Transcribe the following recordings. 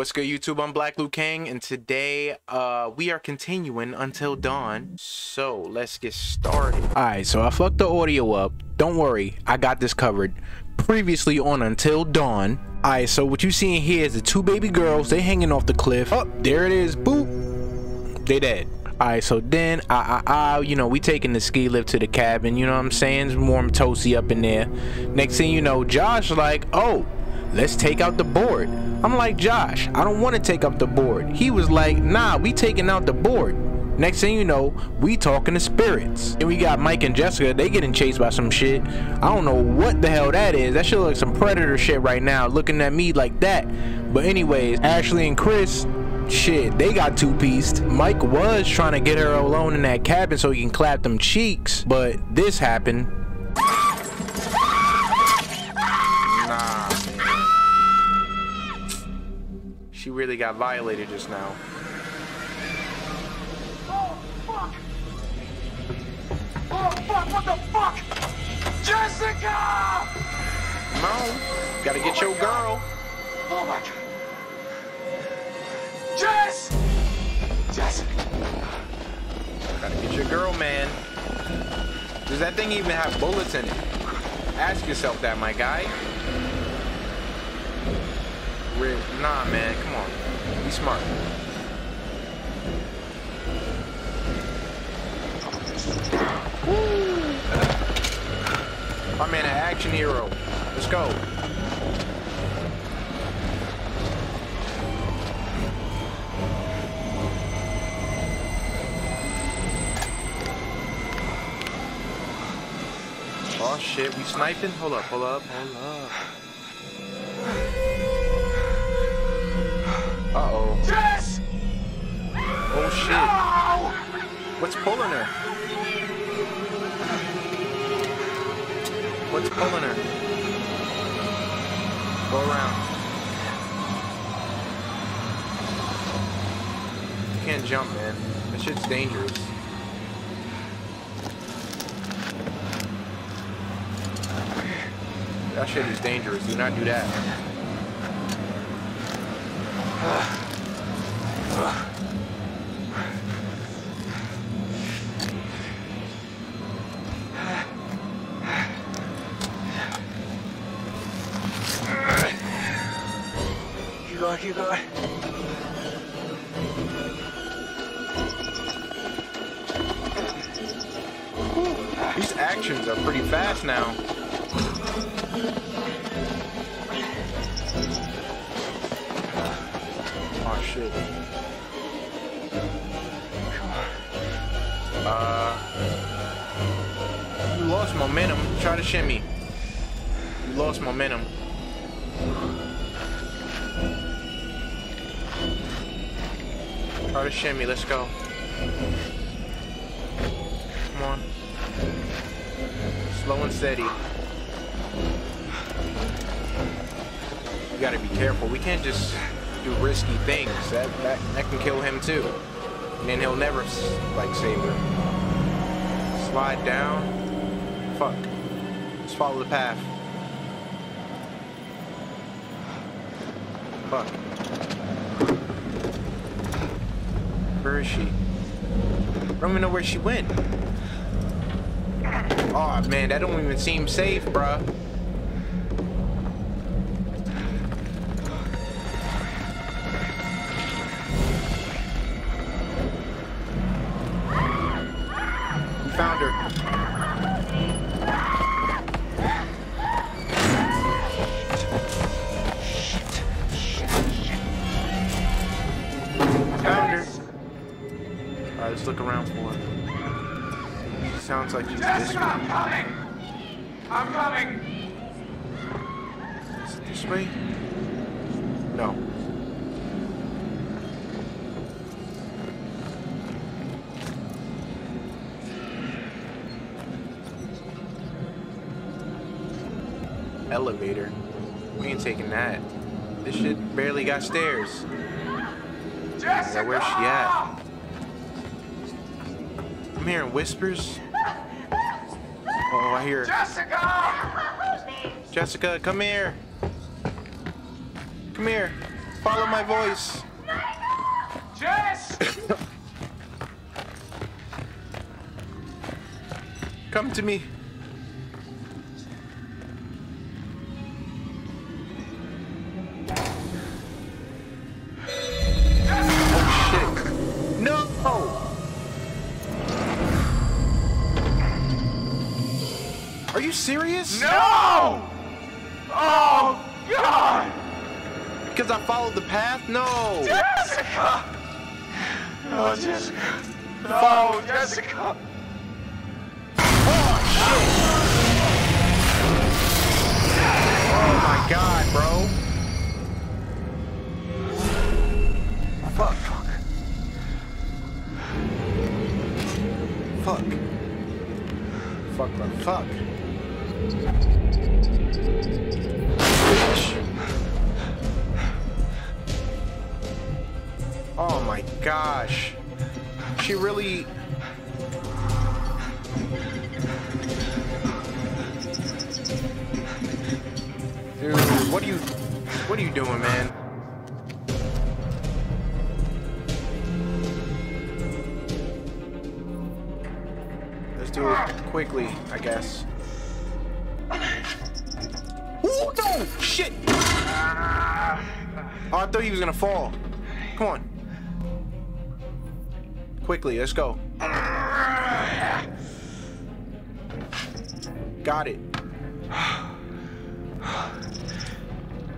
What's good, YouTube? I'm Black Liu Kang, and today we are continuing Until Dawn. So let's get started. All right, so I fucked the audio up. Don't worry, I got this covered. Previously on Until Dawn. All right, so what you seeing here is the two baby girls. They hanging off the cliff. Oh, there it is. Boop. They dead. All right, so then you know, we taking the ski lift to the cabin. You know what I'm saying? It's warm, toasty up in there. Next thing you know, Josh like, oh, let's take out the board. I'm like, Josh, I don't want to take out the board. He was like, nah, we taking out the board. Next thing you know, we talking to spirits. And we got Mike and Jessica. They getting chased by some shit. I don't know what the hell that is. That shit looks like some predator shit right now, looking at me like that. But anyways, Ashley and Chris, shit, they got two-pieced. Mike was trying to get her alone in that cabin so he can clap them cheeks, but this happened. She really got violated just now. Oh, fuck! Oh, fuck! What the fuck? Jessica! Come on. Gotta get your girl. Oh, my God. Jess! Jessica. Gotta get your girl, man. Does that thing even have bullets in it? Ask yourself that, my guy. Nah, man, come on. Be smart. Woo! My man, an action hero. Let's go. Oh shit, we sniping? Hold up, hold up, hold up. Uh-oh. Jess! Oh, shit. No! What's pulling her? What's pulling her? Go around. You can't jump, man. That shit's dangerous. That shit is dangerous. Do not do that. Keep going. These actions are pretty fast now. Oh shit. You lost momentum. Try to shimmy. You lost momentum. Try to shimmy, let's go. Come on. Slow and steady. You gotta be careful. We can't just do risky things. That can kill him too. And then he'll never, like, save her. Slide down. Fuck. Just follow the path. Fuck. Where is she? I don't even know where she went. Oh man, that don't even seem safe, bruh. We found her. Found her. Alright, let's look around for her. She sounds like she's this way. I'm coming! I'm coming! Is it this way? No. Elevator. We ain't taking that. This shit barely got stairs. Now where's she at? I'm hearing whispers. Oh, I hear. Jessica! Jessica, come here. Come here. Follow my voice. Jess! Come to me. Are you serious? No! Oh, God! Because I followed the path? No! Jessica! Oh, Jessica. No, Jessica. Oh, shit! Oh, my God, bro. Fuck. Fuck, bro. Fuck. Oh my gosh. She really... Dude, what are you doing, man? Let's do it quickly, I guess. Ooh, no! Shit! Oh, I thought he was gonna fall. Come on. Quickly, let's go. Got it.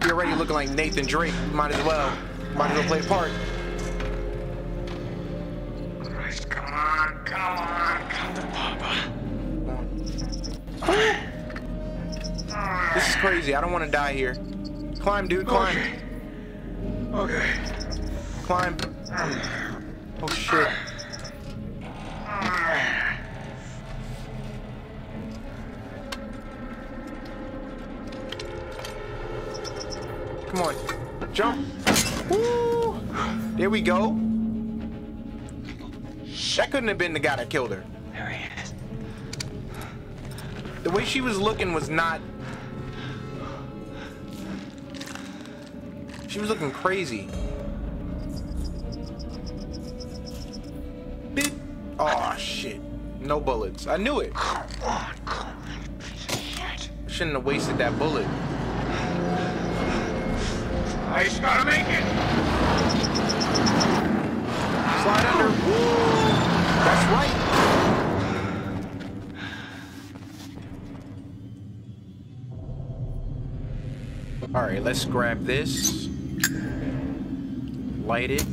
You're already looking like Nathan Drake. Might as well play a part. Come on, come on, come to Papa. This is crazy. I don't want to die here. Climb, dude, climb. Okay. Climb. Oh, shit. Come on. Jump. Woo! There we go. That couldn't have been the guy that killed her. There he is. The way she was looking was not... She was looking crazy. Oh shit. No bullets. I knew it. Come on, piece of shit. Shouldn't have wasted that bullet. I just gotta make it. Slide under. Woo! That's right. All right, let's grab this. Light it.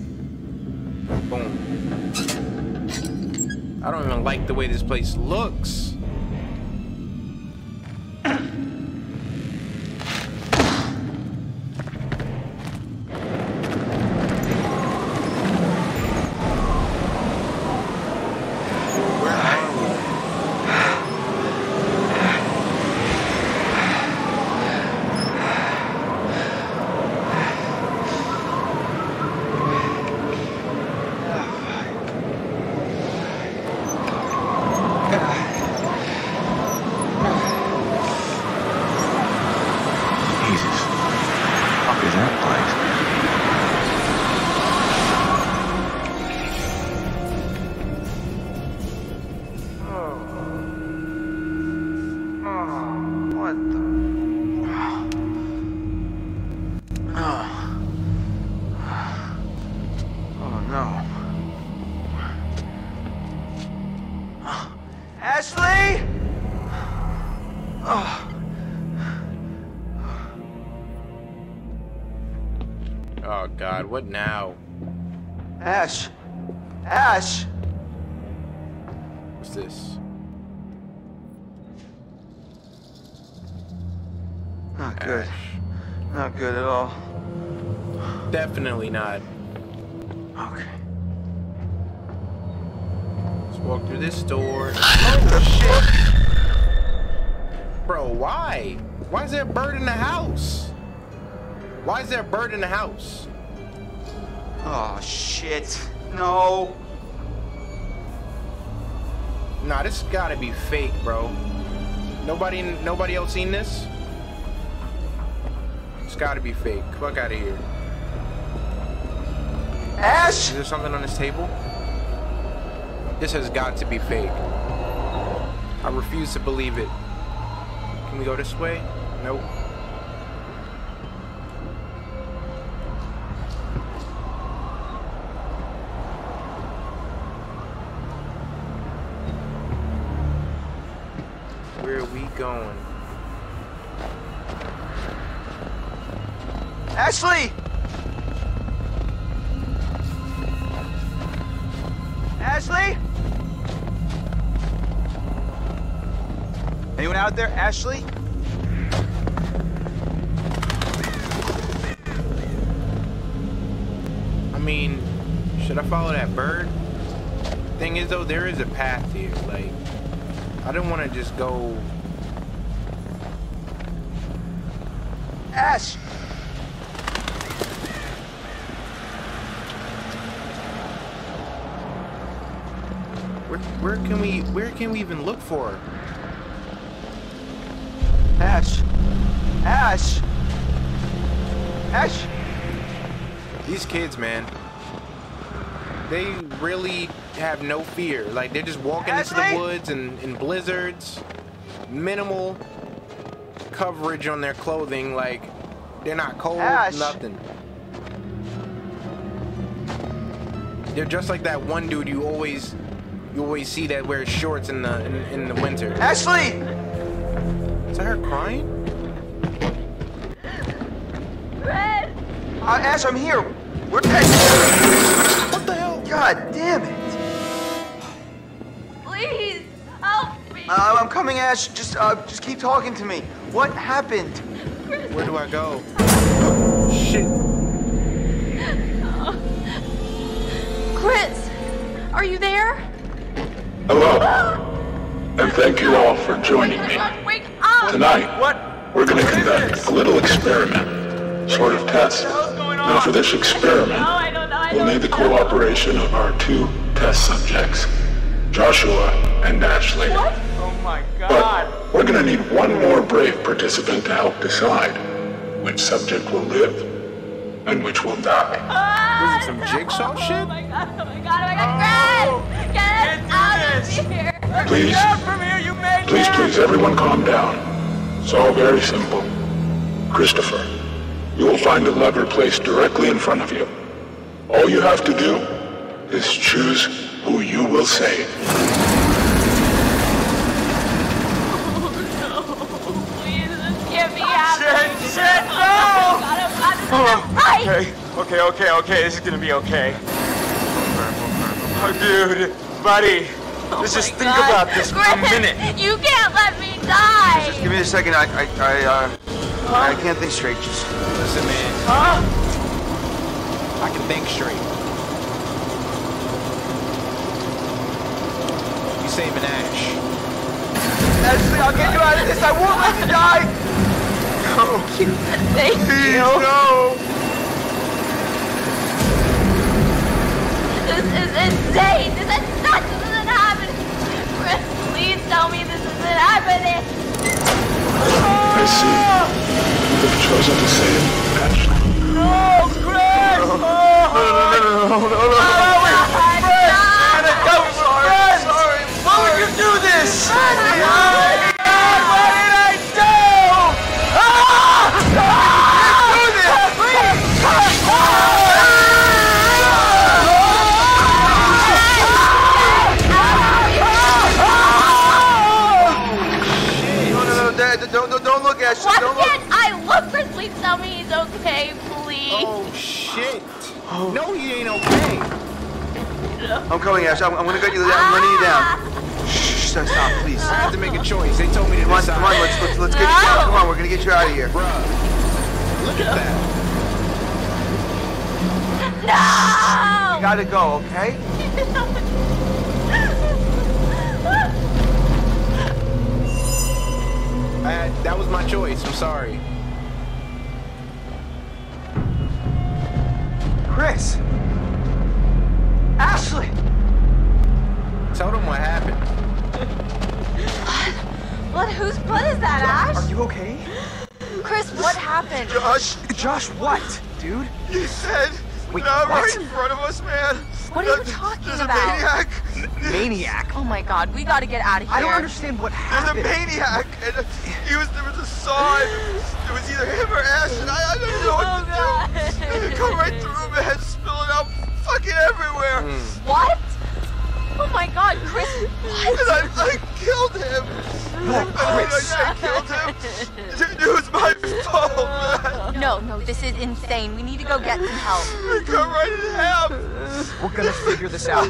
Boom. I don't even like the way this place looks. Oh God, what now? Ash! Ash! What's this? Not good. Ash. Not good at all. Definitely not. Okay. Let's walk through this door. Oh shit! Bro, why? Why is there a bird in the house? Why is there a bird in the house? Oh, shit. No. Nah, this gotta be fake, bro. Nobody else seen this? It's gotta be fake. Fuck out of here. Ash! Is there something on this table? This has got to be fake. I refuse to believe it. Can we go this way? Nope. Where are we going? Ashley! Ashley? Anyone out there? Ashley? I mean, should I follow that bird? Thing is though, there is a path here. Like, I don't want to just go. Ash! Where can we even look for her? Ash! Ash! Ash! These kids, man. They really have no fear. Like, they're just walking into the woods and in blizzards. Minimal coverage on their clothing. Like, they're not cold, nothing. They're just like that one dude you always see that wears shorts in the winter. Ashley! Is that her crying? Red! Ash, I'm here! What the hell? God damn it! Please, help me! I'm coming, Ash. Just keep talking to me. What happened? Where do I go? Shit. Oh. Chris, are you there? Hello, and thank you all for joining me. Tonight, we're going to conduct a little experiment, sort of test. Now for this experiment, we'll need the cooperation of our two test subjects, Joshua and Ashley. Oh my God! But we're going to need one more brave participant to help decide which subject will live and which will die. Is it some jigsaw shit? Oh my God, oh my God, oh my God, oh. Fred! Get us out of here! Please, please, everyone calm down. It's all very simple. Christopher, you will find a lever placed directly in front of you. All you have to do is choose who you will save. Oh, no. Please, this can't be happening. Shit, no! Oh, okay. Okay, this is gonna be okay. Oh, dude, buddy, let's just think about this for a minute. You can't let me die. Just give me a second, I can't think straight. Just listen, man. Huh? I can think straight. You saving Ash. Ashley, I'll get you out of this. I won't let you die. No. Thank you. Please, no. This is insane! This isn't happening! Chris, please tell me this isn't happening! I see. You have chosen to save Ashley. No, Chris! No, no, wait! Chris! I'm sorry! Why would you do this? What did I do? Tell me he's okay, please. Oh, shit. Oh. No, he ain't okay. I'm coming, Ash. I'm going to get you down. I'm running you down. Shh, stop, please. I have to make a choice. They told me to decide. Come on, let's get you out. Come on, we're going to get you out of here. Bruh, look at that. No! You got to go, okay? That was my choice. I'm sorry. Chris! Ashley! Tell them what happened. Blood? Whose blood is that, Ash? Are you okay? Chris, what happened? Josh, what? Dude? You said Wait, no, what? Right in front of us, man. What are you talking about? There's a maniac. Maniac? Oh my god, we gotta get out of here. I don't understand what happened. There's a maniac, and there was a saw. It was either him or Ash, and I don't know what to do. Come right through him and spill it out fucking everywhere. What? Oh my god, Chris, what? And I killed him. I killed him. It was my fault, man. No, this is insane. We need to go get some help. Go right in help. We're gonna figure this out.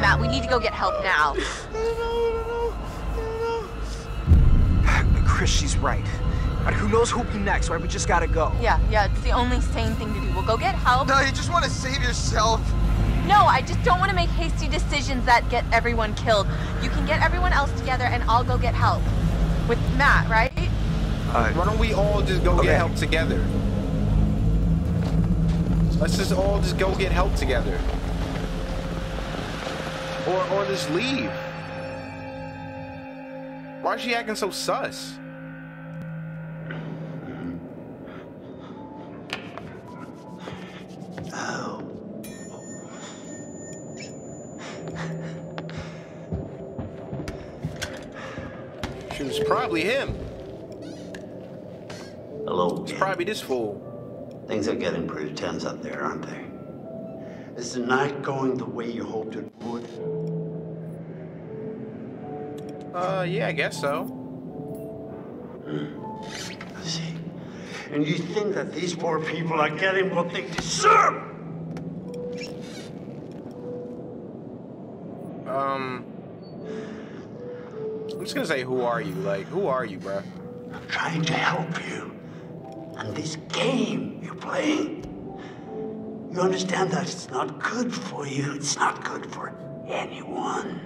Matt, we need to go get help now. Chris, she's right. And who knows who'll be next, right? We just gotta go. Yeah, it's the only sane thing to do. We'll go get help. No, you just want to save yourself. No, I just don't want to make hasty decisions that get everyone killed. You can get everyone else together and I'll go get help. With Matt, right? Why don't we all just go get help together? Let's just all just go get help together. Or just leave. Why is she acting so sus? Oh. She was probably him. Hello. It's probably this fool. Things are getting pretty tense up there, aren't they? This is not going the way you hoped it would. Yeah, I guess so. I see. And you think that these poor people are getting what they deserve? I'm just gonna say, who are you? Like, who are you, bruh? I'm trying to help you. And this game you're playing, you understand that it's not good for you. It's not good for anyone.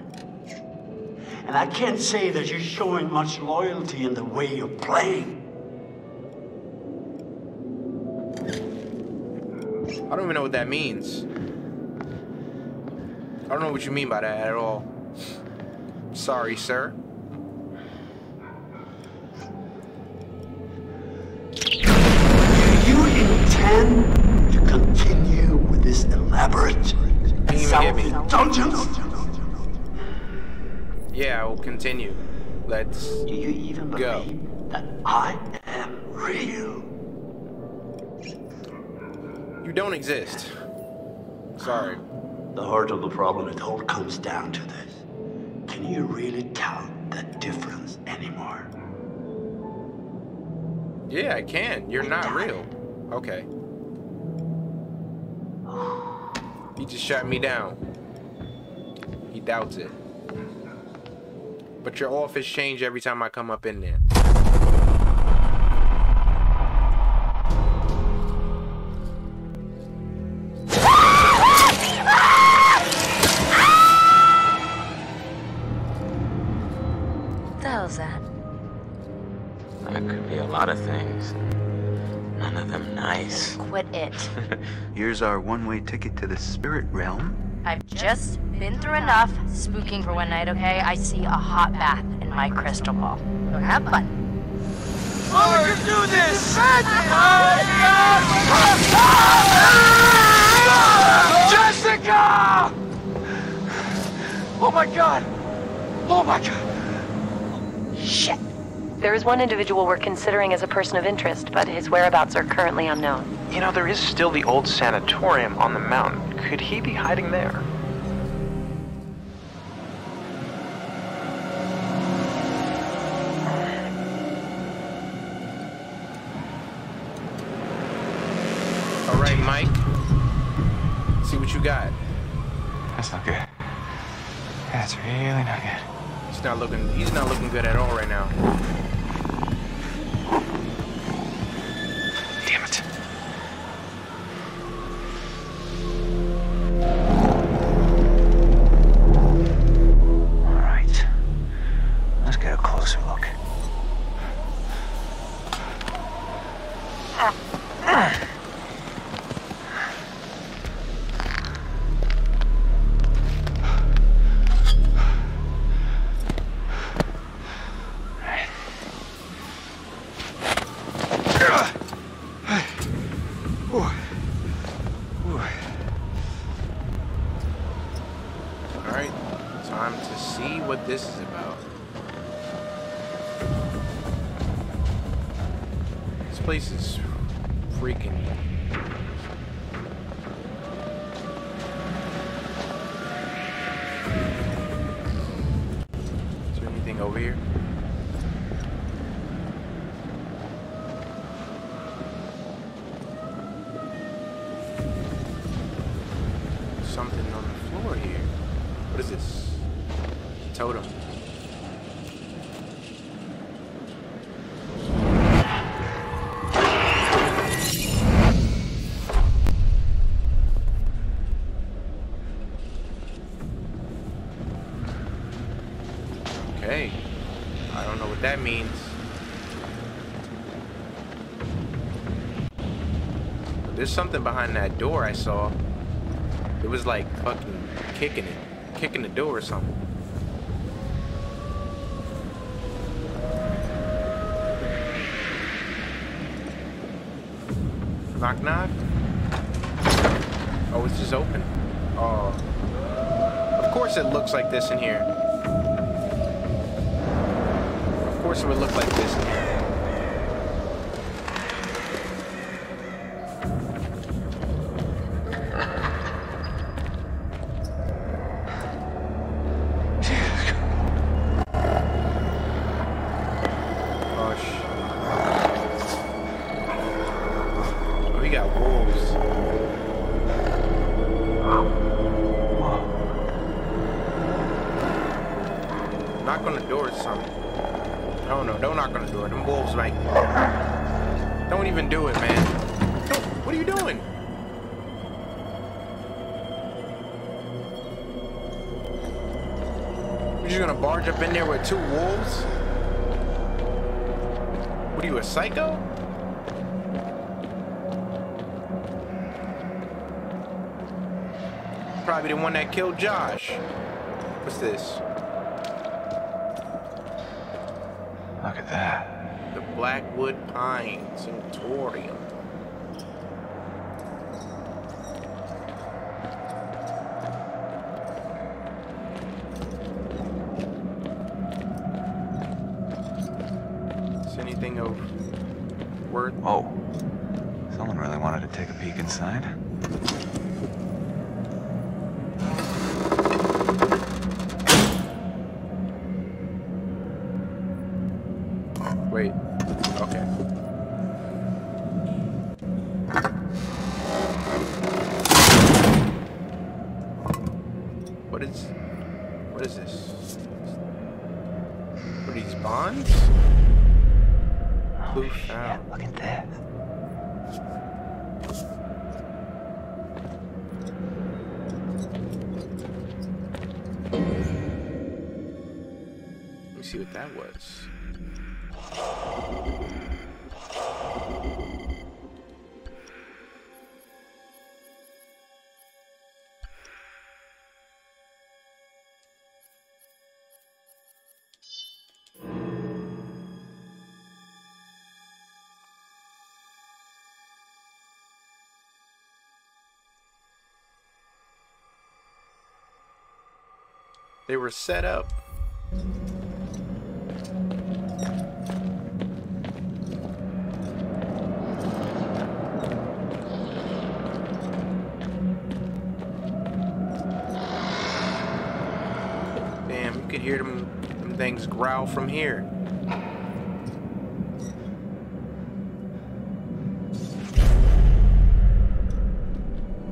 And I can't say that you're showing much loyalty in the way you're playing. I don't even know what that means. I don't know what you mean by that at all. Sorry, sir. Do you intend to continue with this elaborate self-indulgence? Yeah, we'll continue. Let's go. Do you even believe that I am real? You don't exist. Sorry. The heart of the problem, it all comes down to this. Can you really tell the difference anymore? Yeah, I can. You're not real. Okay. He just shut me down. He doubts it. But your office changes every time I come up in there. That? That could be a lot of things. None of them nice. Quit it. Here's our one-way ticket to the spirit realm. I've just been through enough spooking for one night, okay? I see a hot bath in my crystal ball. So have fun. Oh, we can do this! Jessica! Oh my god! Oh my god! Shit! There is one individual we're considering as a person of interest, but his whereabouts are currently unknown. You know, there is still the old sanatorium on the mountain. Could he be hiding there? All right, Mike. Let's see what you got. That's not good. That's really not good. He's not looking good at all right now. Damn it. All right. Let's get a closer look. time to see what this is about. This place is freaking huge. Is there anything over here? Something on the floor here. What is this? Totem. Okay. I don't know what that means. But there's something behind that door I saw. It was like fucking kicking the door or something. Knock knock. Oh, it's just open. Oh, of course it looks like this in here. Of course it would look like this in here. Knock on the door or something. Oh no, don't knock on the door. Them wolves, like, don't even do it, man. Don't, what are you doing? You're just gonna barge up in there with two wolves? What are you, a psycho? Probably the one that killed Josh. What's this? Look at that. The Blackwood Pine Sanctorium. Is anything of worth? Oh, someone really wanted to take a peek inside. Wait, okay. What is this? What are these bonds? Holy shit, look at this. Let me see what that was. They were set up. Damn, you could hear them things growl from here.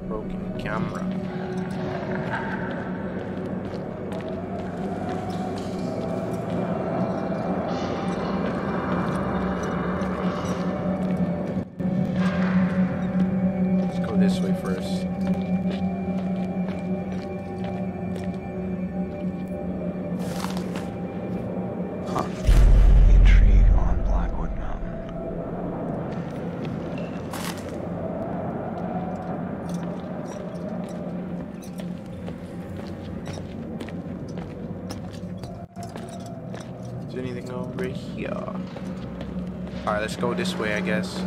Broken camera. This way first. Huh. The intrigue on Blackwood Mountain. Is there anything over here? Alright, let's go this way, I guess.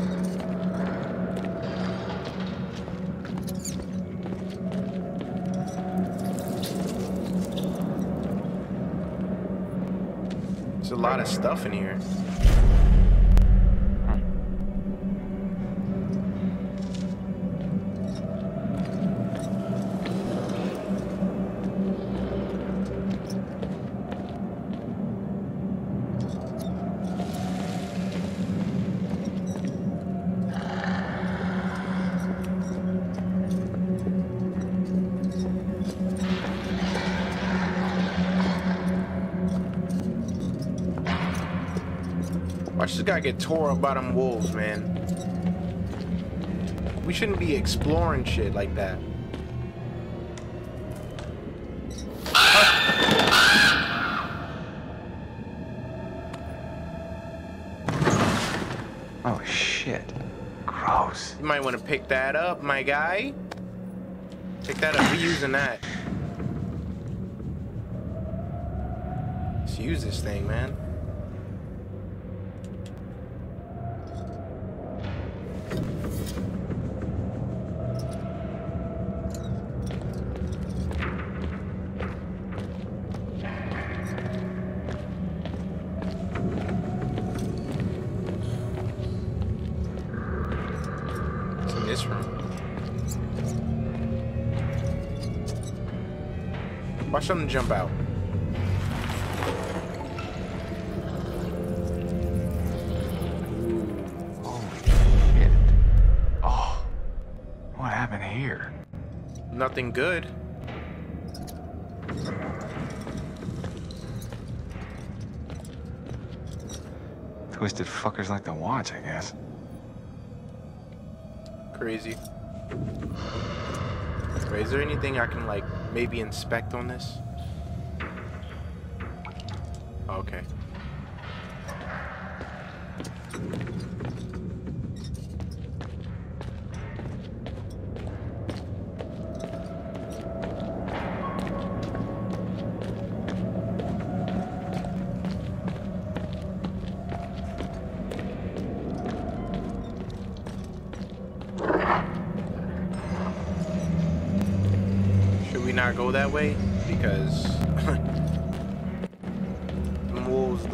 lot of stuff in here. Gotta get tore up by them wolves, man. We shouldn't be exploring shit like that. Oh shit. Gross. You might want to pick that up, my guy. Pick that up. We're using that. Let's use this thing, man. Watch something jump out. Holy shit. Oh, what happened here? Nothing good. Twisted fuckers like to watch, I guess. Crazy. Wait, is there anything I can, like, maybe inspect on this? Okay. Go that way because them wolves,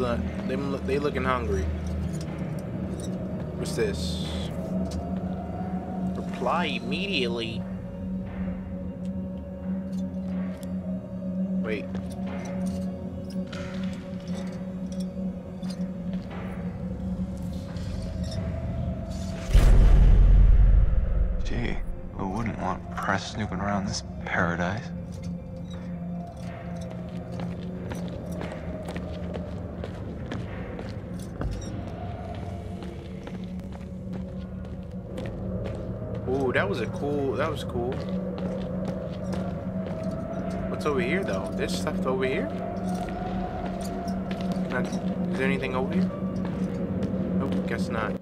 they looking hungry. What's this? Reply immediately. Wait. Gee, who wouldn't want press snooping around this paradise? That was a cool, that was cool. What's over here though? There's stuff over here? Is there anything over here? Nope, guess not.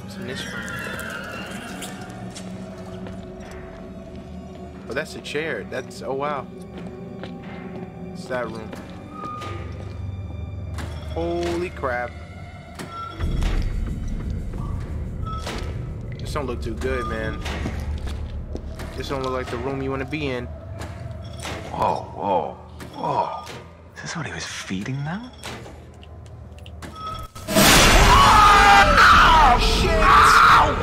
What's in this room? Oh, that's a chair. That's, oh wow. That room. Holy crap. This don't look too good, man. This don't look like the room you want to be in. Whoa, whoa, whoa. Is this what he was feeding them? Oh, shit! Ow!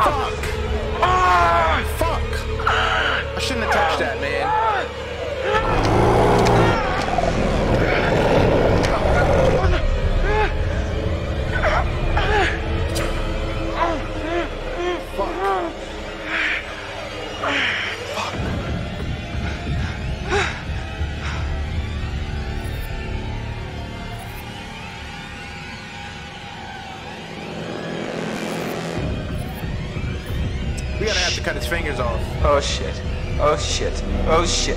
Fuck! Oh, fuck! I shouldn't have touched that, man. Cut his fingers off. Oh shit. Oh shit. Oh shit.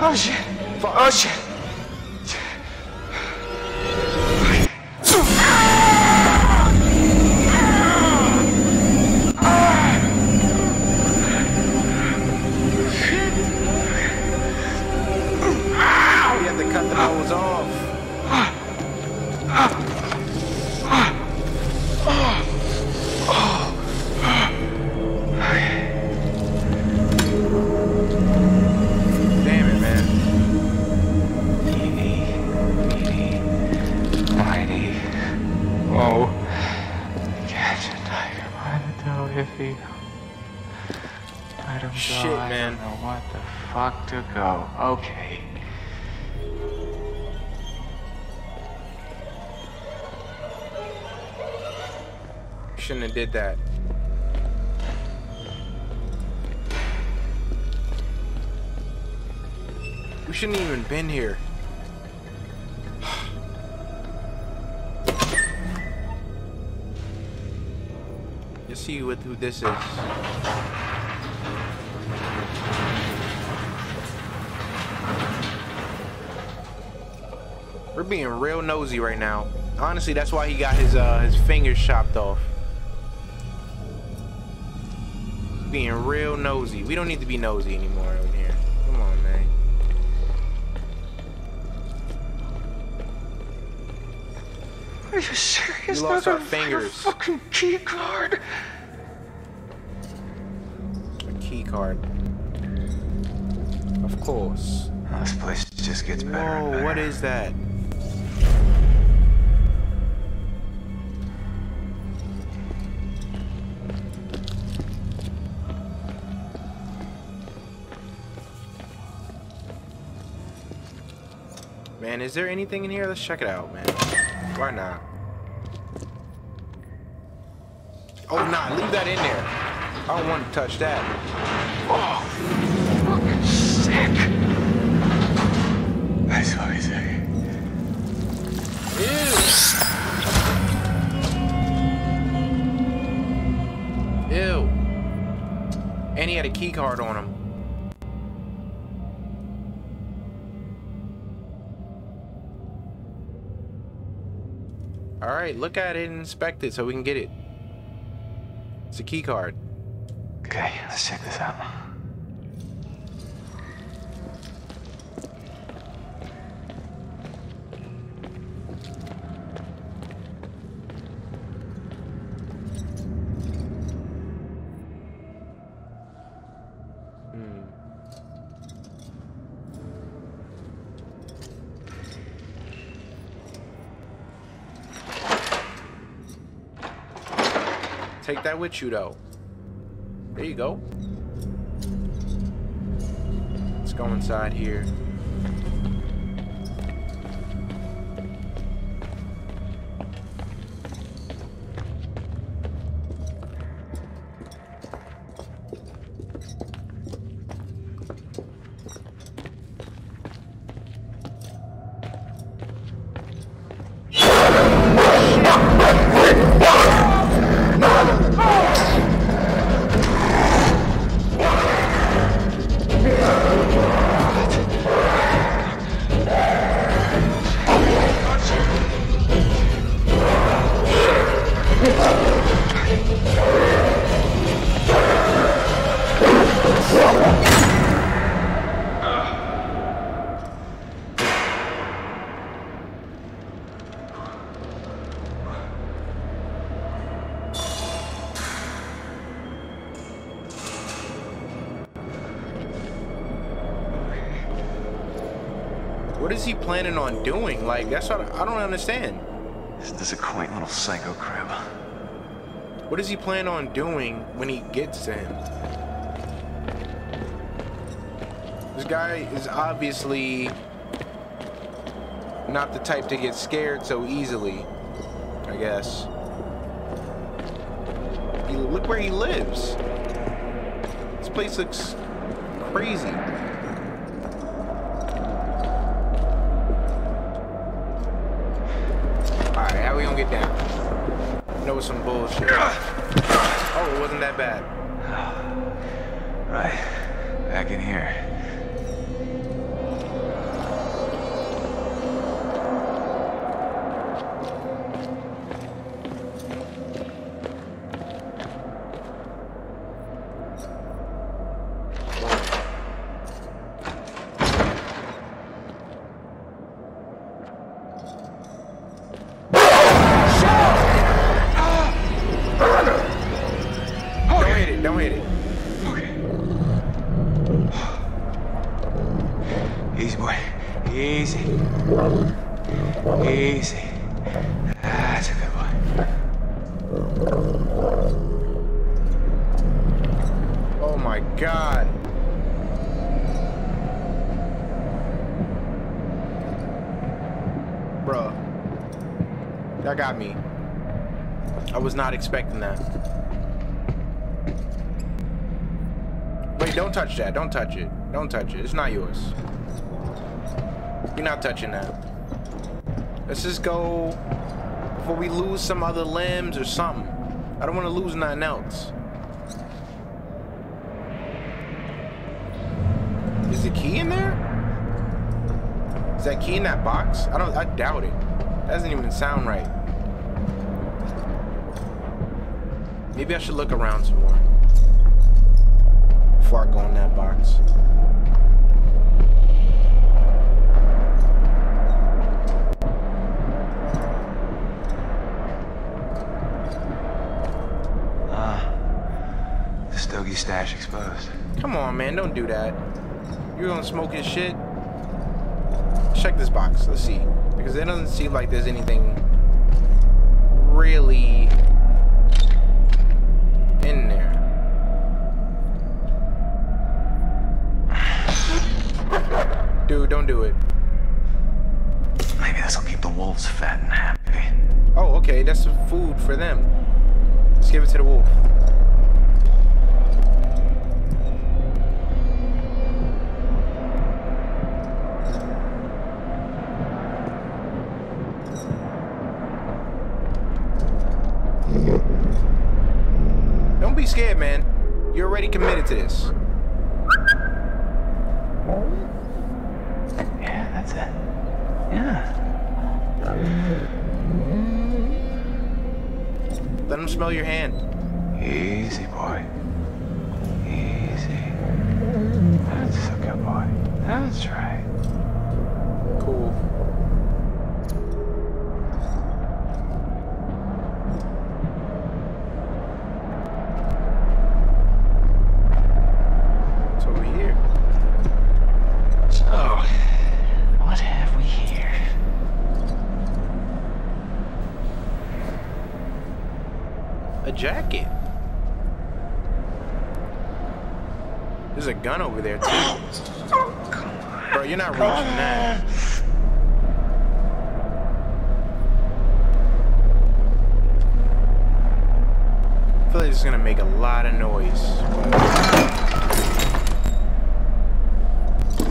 Oh shit. Oh shit. We had to cut the nose off. what the fuck to go. Okay. Shouldn't have did that. We shouldn't even been here. You'll see who this is. We're being real nosy right now. Honestly, that's why he got his fingers chopped off. Being real nosy. We don't need to be nosy anymore in here. Come on, man. Are you serious? We lost our fingers. Fucking key card. A key card. Of course. Oh, this place just gets better and better. Whoa, what is that? Man, is there anything in here? Let's check it out, man. Why not? Oh, nah, leave that in there. I don't want to touch that. Oh, fucking sick. That's what I say. Ew. Ew. And he had a key card on him. Alright, look at it and inspect it so we can get it. It's a key card. Okay, let's check this out. Take that with you, though. There you go. Let's go inside here. What is he planning on doing? Like, that's what I don't understand. Isn't this a quaint little psycho crib? What does he plan on doing when he gets to him? This guy is obviously not the type to get scared so easily, I guess. Look where he lives. This place looks crazy. Some bullshit. Oh, it wasn't that bad. Right. Back in here. That got me. I was not expecting that. Wait, don't touch that. Don't touch it. Don't touch it. It's not yours. You're not touching that. Let's just go before we lose some other limbs or something. I don't want to lose nothing else. Is the key in there? Is that key in that box? I doubt it. That doesn't even sound right. Maybe I should look around some more before I go in that box. The stogie stash exposed. Come on, man, don't do that. You're gonna smoke his shit. Check this box, let's see. Because it doesn't seem like there's anything really in there. Dude, don't do it. Maybe this will keep the wolves fat and happy. Oh, okay, that's some food for them. Let's give it to the wolf. Don't be scared, man. You're already committed to this. Yeah, that's it. Yeah. Let him smell your hand. Easy, boy. Easy. That's a good boy. That's right. Cool. Jacket. There's a gun over there too. Bro, you're not reaching that. I feel like this is gonna make a lot of noise.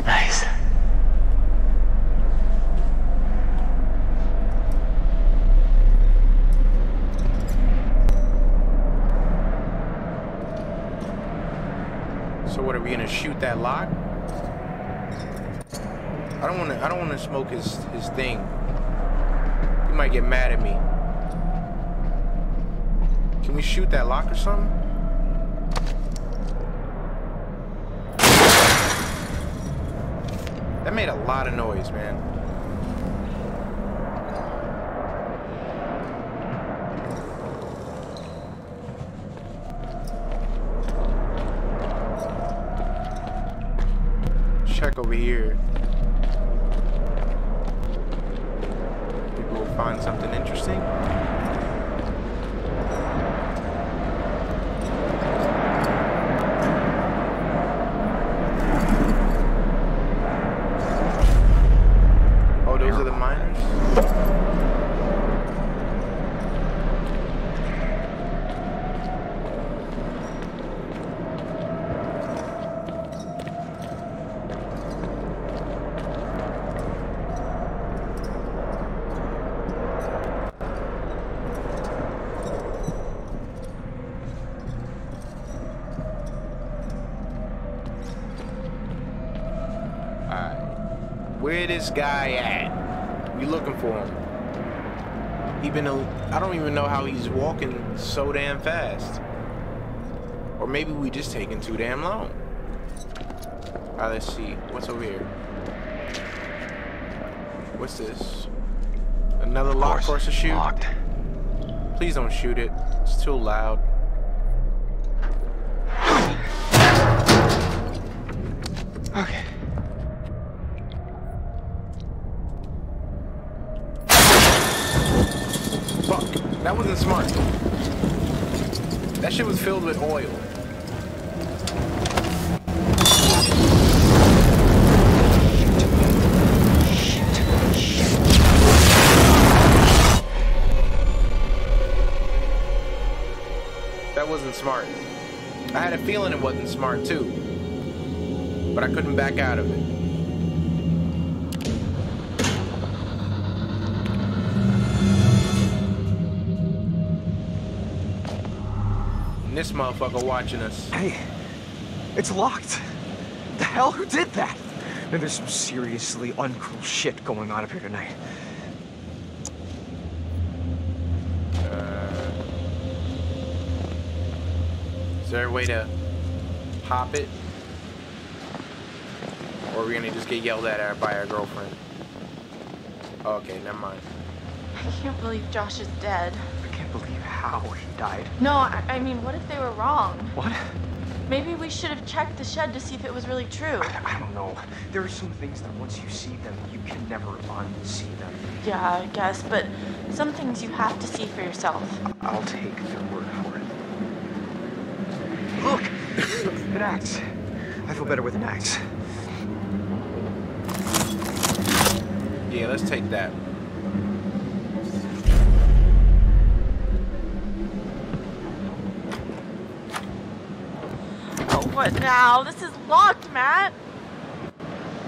Nice. What, are we gonna shoot that lock? I don't wanna smoke his thing. He might get mad at me. Can we shoot that lock or something? That made a lot of noise, man. Check over here. Maybe we'll find something interesting. Oh, those are the miners? Where this guy at? We looking for him. I don't even know how he's walking so damn fast. Or maybe we just taking too damn long. All right, let's see. What's over here? What's this? Another lock for us to shoot? Locked. Please don't shoot it. It's too loud. Okay. That wasn't smart. That shit was filled with oil. wasn't smart. I had a feeling it wasn't smart too, but I couldn't back out of it. And this motherfucker watching us. Hey, it's locked. The hell, who did that? Man, there's some seriously uncool shit going on up here tonight. Is there a way to pop it? Or are we gonna just get yelled at by our girlfriend? Oh, okay, never mind. I can't believe Josh is dead. I can't believe how he died. No, I mean, what if they were wrong? What? Maybe we should have checked the shed to see if it was really true. I don't know. There are some things that once you see them, you can never unsee them. Yeah, I guess, but some things you have to see for yourself. I'll take their word for it. Look! An axe. I feel better with an axe. Yeah, let's take that. Oh, what now? This is locked, Matt.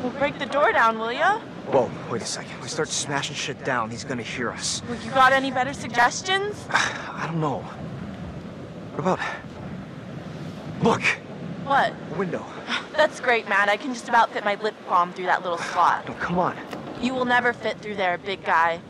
We'll break the door down, will ya? Whoa, wait a second. We start smashing shit down, he's gonna hear us. Well, you got any better suggestions? I don't know. What about... Look! What? A window. That's great, Matt. I can just about fit my lip balm through that little slot. No, come on. You will never fit through there, big guy.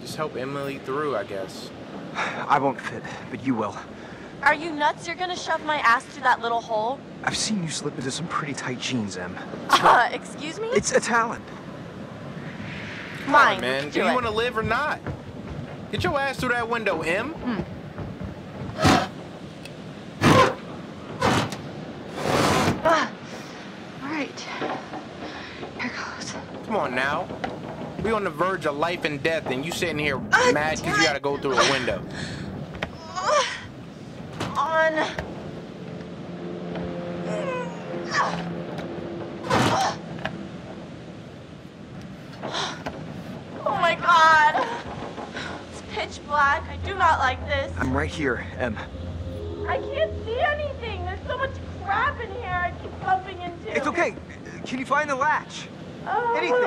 Just help Emily through, I guess. I won't fit, but you will. Are you nuts? You're gonna shove my ass through that little hole? I've seen you slip into some pretty tight jeans, Em. Excuse me? It's a talent. Fine, man. Do you want to live or not? Get your ass through that window, Em. All right. Here goes. Come on now. We on the verge of life and death, and you sitting here mad because you gotta go through a window. I do not like this. I'm right here, Em. I can't see anything. There's so much crap in here I keep bumping into. It's okay. Can you find the latch? Anything.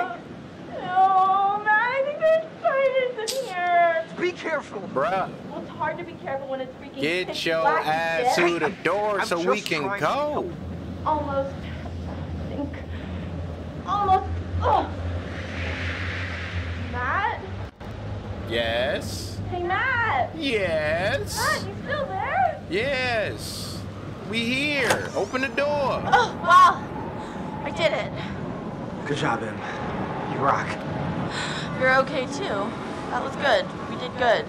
No, man. I think there's spiders in here. Be careful. Bruh. Well, it's hard to be careful when it's freaking Get your ass through the door so we can go. Almost. I think. Almost. Oh. Matt? Yes? Hey, Matt! Yes! Matt, you still there? Yes! We here! Open the door! Oh, wow! I did it! Good job, Em. You rock. You're okay, too. That was good. We did good.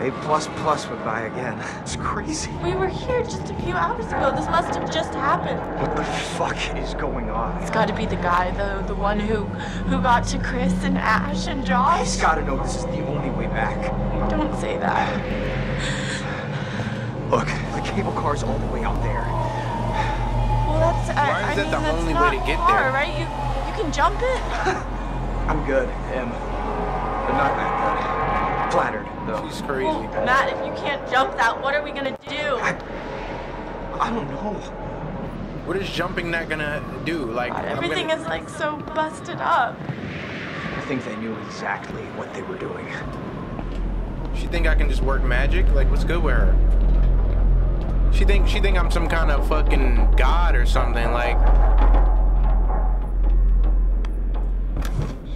A++ would buy again. It's crazy. We were here just a few hours ago. This must have just happened. What the fuck is going on? It's gotta be the guy, though. The one who got to Chris and Ash and Josh. He's gotta know this is the only way back. Don't say that. Look, the cable car's all the way out there. Well, that's... Why is that the only way to get there? Right? You can jump it? I'm good, Em. But not that good. Flattered, though. She's crazy. Well, Matt, if you can't jump that, what are we gonna do? I don't know. What is jumping that gonna do? Like everything is like so busted up. I think they knew exactly what they were doing. She think I can just work magic? Like, what's good with her? She think I'm some kind of fucking god or something. Like,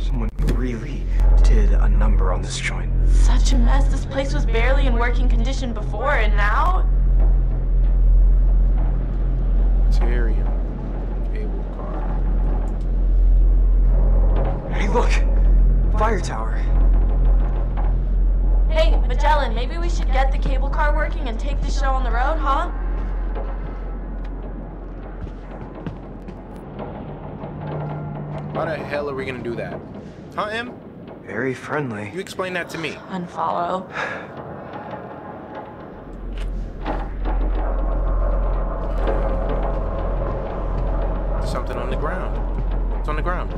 someone really did a number on this joint. Such a mess. This place was barely in working condition before, and now... Sanctorium. Cable car. Hey, look! Fire tower. Hey, Magellan, maybe we should get the cable car working and take the show on the road, huh? How the hell are we gonna do that? Huh, Em? Very friendly. You explain that to me. Unfollow. Something on the ground. It's on the ground.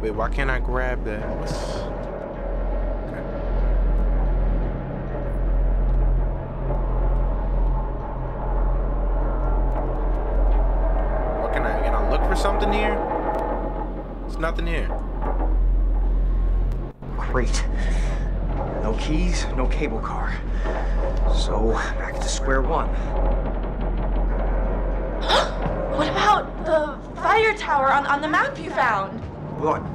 Wait, why can't I grab that? Okay. What can I look for something here? There's nothing here. Great. No keys, no cable car. So, back to square one. What about the fire tower on the map you found? Well,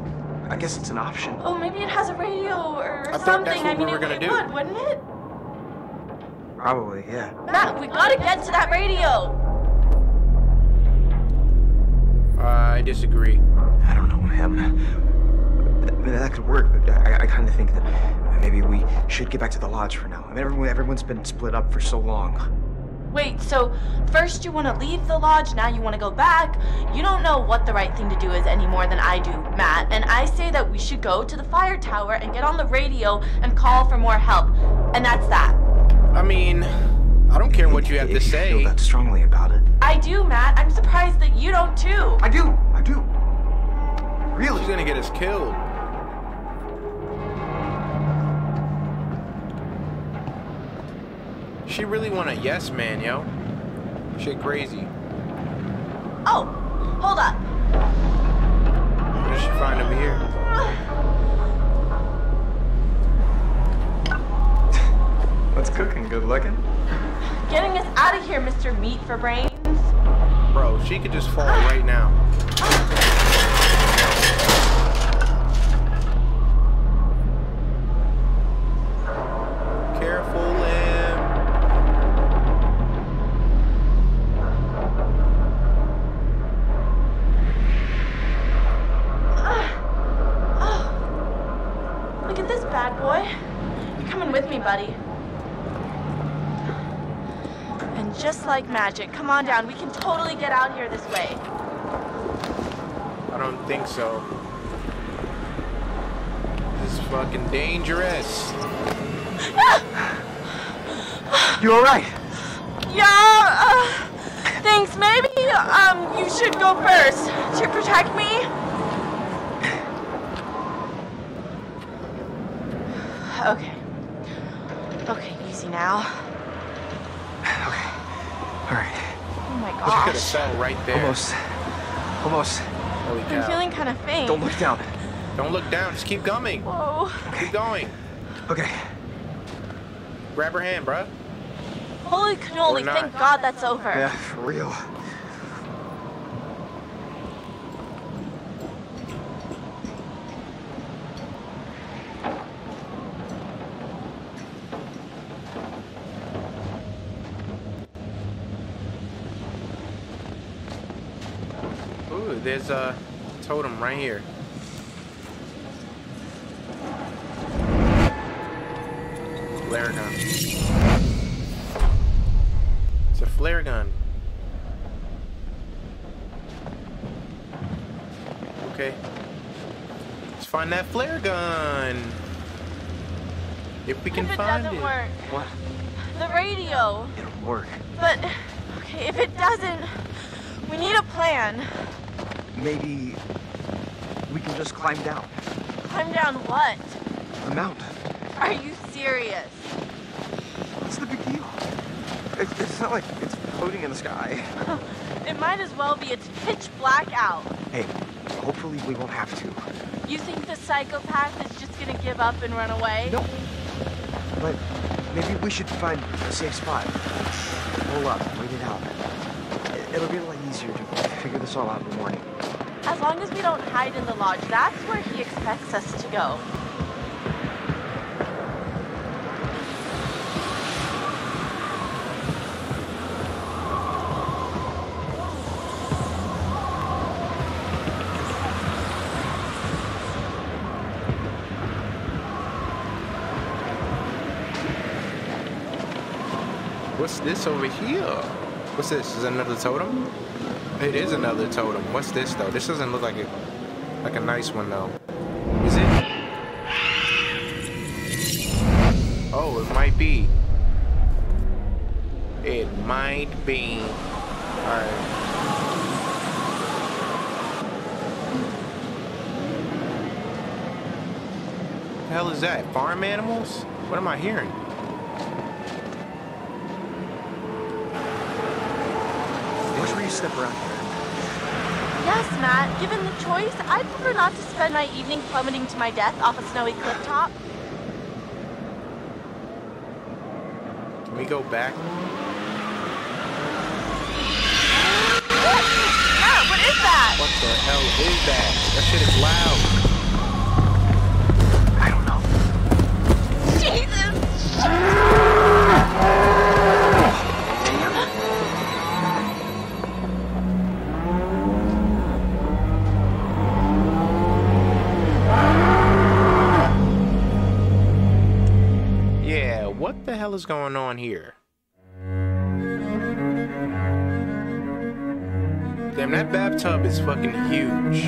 I guess it's an option. Oh, maybe it has a radio or something. I thought that's what we were gonna do. I mean, it would, wouldn't it? Probably, yeah. Matt, we gotta get to that radio. I disagree. I don't know him. That could work, but I kind of think that maybe we should get back to the lodge for now. I mean, everyone's been split up for so long. Wait, so first you want to leave the lodge, now you want to go back? You don't know what the right thing to do is any more than I do, Matt. And I say that we should go to the fire tower and get on the radio and call for more help. And that's that. I mean, I don't care what you have to say. You feel that strongly about it. I do, Matt. I'm surprised that you don't, too. I do. Really? He's going to get us killed. She really want a yes man, yo. Shit crazy. Oh, hold up. What did she find over here? What's cooking, good looking? Getting us out of here, Mr. Meat for Brains. Bro, she could just fall right now. Like magic. Come on down. We can totally get out here this way. I don't think so. This is fucking dangerous. You alright? Yeah, thanks. Maybe, you should go first to protect me. Okay. Okay, easy now. Gosh. Could have fell right there. Almost. Holy cow. I'm feeling kind of faint. Don't look down. Don't look down. Just keep coming. Whoa. Okay. Keep going. Okay. Grab her hand, bruh. Holy cannoli! Thank God that's over. Yeah, for real. There's a totem right here. Flare gun. It's a flare gun. Okay. Let's find that flare gun. If we can find it. If it doesn't work. What? The radio. It'll work. But, okay, if it doesn't, we need a plan. Maybe we can just climb down. Climb down what? A mountain. Are you serious? What's the big deal? It's not like it's floating in the sky. It might as well be. It's pitch black out. Hey, hopefully we won't have to. You think the psychopath is just gonna give up and run away? Nope. But maybe we should find a safe spot. Roll up, wait it out. It'll be a lot easier to figure this all out in the morning. As long as we don't hide in the lodge, that's where he expects us to go. What's this over here? What's this? Is it another totem? It is another totem. What's this though? This doesn't look like a nice one though. Is it? Oh, it might be. It might be. Alright. hell is that? Farm animals? What am I hearing? Make sure you step around here. Yes, Matt. Given the choice, I prefer not to spend my evening plummeting to my death off a snowy cliff top. Can we go back? Matt, what is that? What the hell is that? That shit is loud. I don't know. Jesus! Yeah, what the hell is going on here? Damn, that bathtub is fucking huge.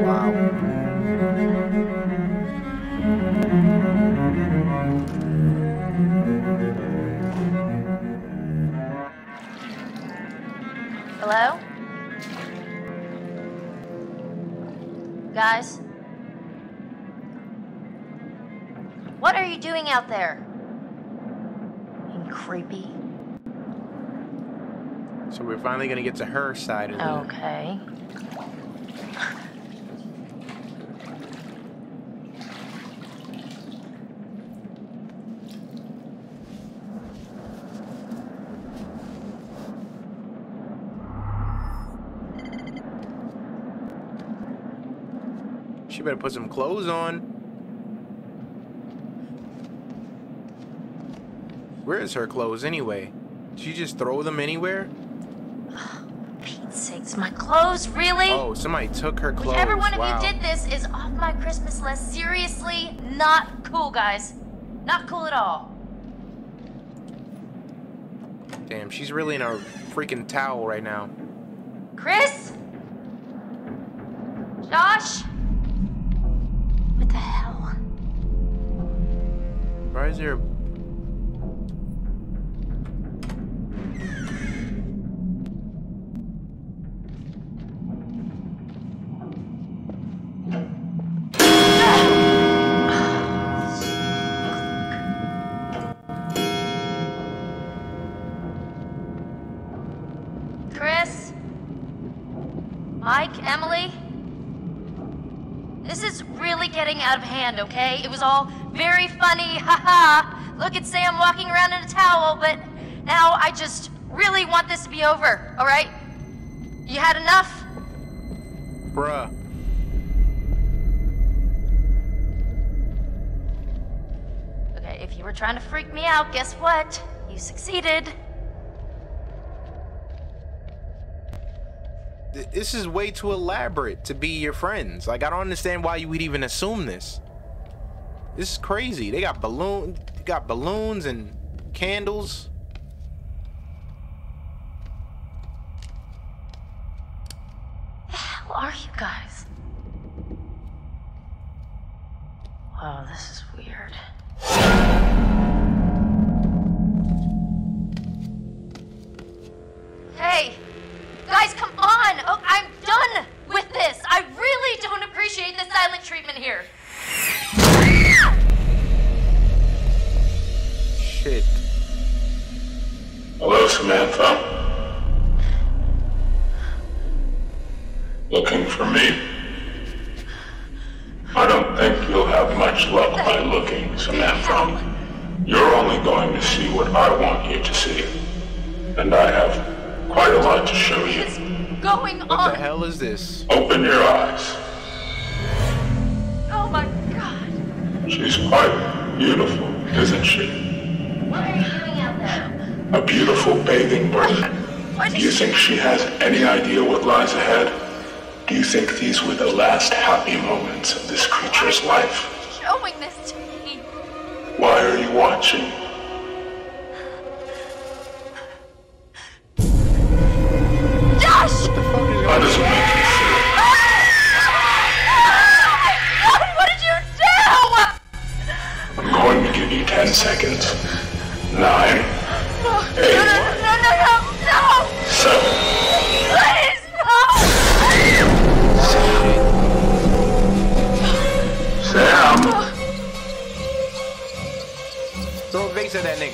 Wow. Hello? Guys? What are you doing out there? Being creepy. So we're finally gonna get to her side of the... Okay. She better put some clothes on. Where is her clothes anyway? Did she just throw them anywhere? Oh, Pete's sakes, my clothes, really? Oh, somebody took her clothes. Whichever one of you did this is off my Christmas list. Seriously, not cool, guys. Not cool at all. Damn, she's really in a freaking towel right now. Chris? Josh? What the hell? Why is there a... Okay, it was all very funny, haha. Look at Sam walking around in a towel, but now I just really want this to be over, all right? You had enough? Bruh. Okay, if you were trying to freak me out, guess what? You succeeded. This is way too elaborate to be your friends. Like, I don't understand why you would even assume this. This is crazy. They got balloons and candles. The hell are you guys? Wow, this is weird. Hey, guys, come on! Oh, I'm done with this. I really don't appreciate the silent treatment here. Shit. Hello, Samantha. Looking for me? I don't think you'll have much luck by looking, Samantha. You're only going to see what I want you to see. And I have quite a lot to show you. What is going on? What the hell is this? Open your eyes. Oh my God. She's quite beautiful, isn't she? What are you doing out there? A beautiful bathing bird. Do you think she has any idea what lies ahead? Do you think these were the last happy moments of this creature's life? Why are you showing this to me? Why are you watching? Josh! How does it make you feel? Oh my God, what did you do? I'm going to give you 10 seconds. 9, 8. No, no, no, no, no,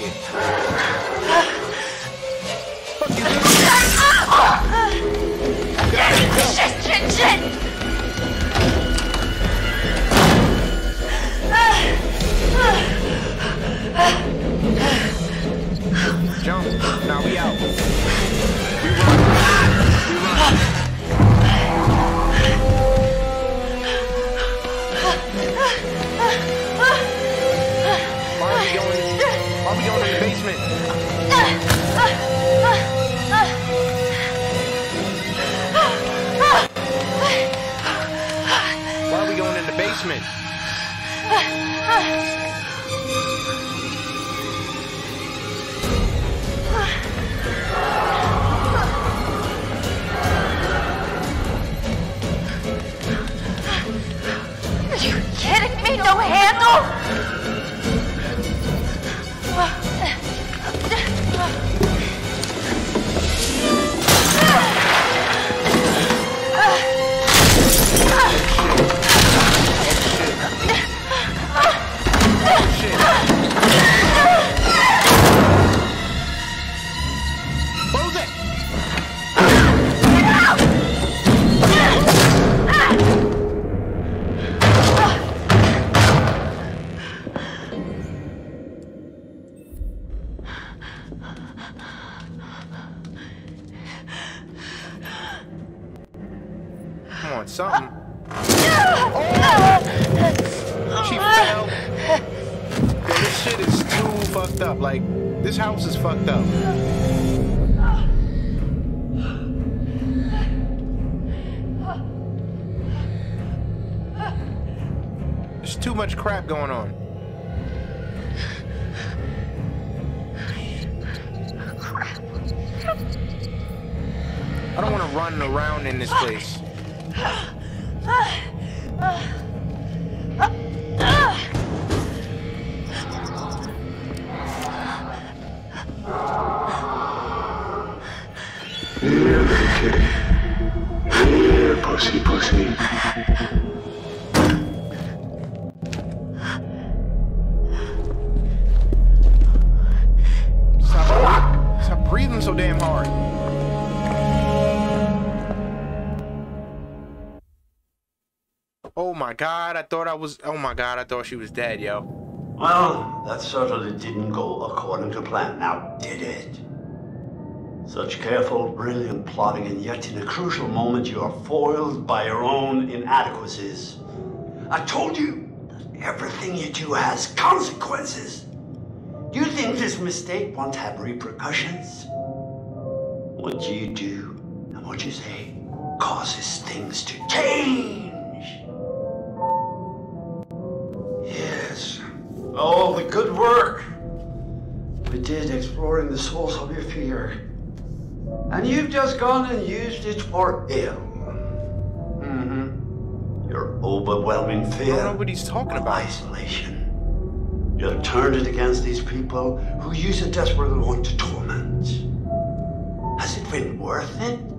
you. Fuck you, dude. Shit, shit, shit! Jump. Now we out. We run. We run. Why are we going in the basement? Why are we going in the basement? Are you kidding me? No handle? Something. Oh! She fell. Yo, this shit is too fucked up. Like, this house is fucked up. There's too much crap going on. I don't want to run around in this place. Here, pussy, pussy. Stop breathing so damn hard. Oh my God, I thought she was dead, yo. Well, that certainly didn't go according to plan, now did it? Such careful, brilliant plotting, and yet in a crucial moment you are foiled by your own inadequacies. I told you that everything you do has consequences. Do you think this mistake won't have repercussions? What you do and what you say causes things to change. Oh, the good work we did exploring the source of your fear. And you've just gone and used it for ill. Mm-hmm. Your overwhelming fear. I don't know what he's talking about. Isolation. You have turned it against these people who you so desperately want to torment. Has it been worth it?